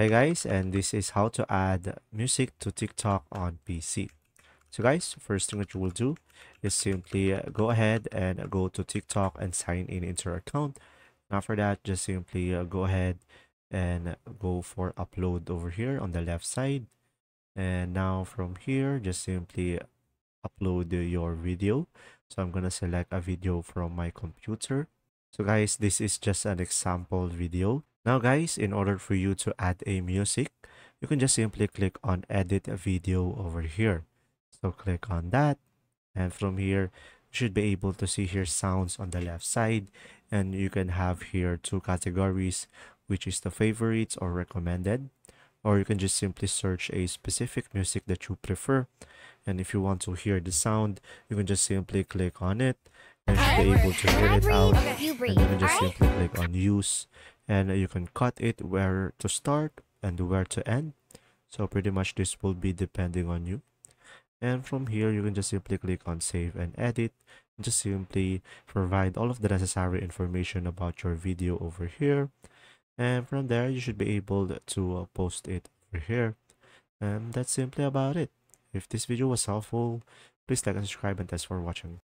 Hey guys, and this is how to add music to TikTok on PC. So guys, first thing that you will do is simply go ahead and go to TikTok and sign in into your account. After that, just simply go ahead and go for upload over here on the left side. And now from here, just simply upload your video. So I'm gonna select a video from my computer. So guys, this is just an example video. Now guys, in order for you to add a music, you can just simply click on edit video over here. So click on that, and from here you should be able to see here sounds on the left side, and you can have here two categories, which is the favorites or recommended, or you can just simply search a specific music that you prefer. And if you want to hear the sound, you can just simply click on it and you should be able to hear it out. And then just simply click on use, and you can cut it where to start and where to end. So pretty much this will be depending on you. And from here, you can just simply click on save and edit. And just simply provide all of the necessary information about your video over here. And from there, you should be able to post it over here. And that's simply about it. If this video was helpful, please like and subscribe, and thanks for watching.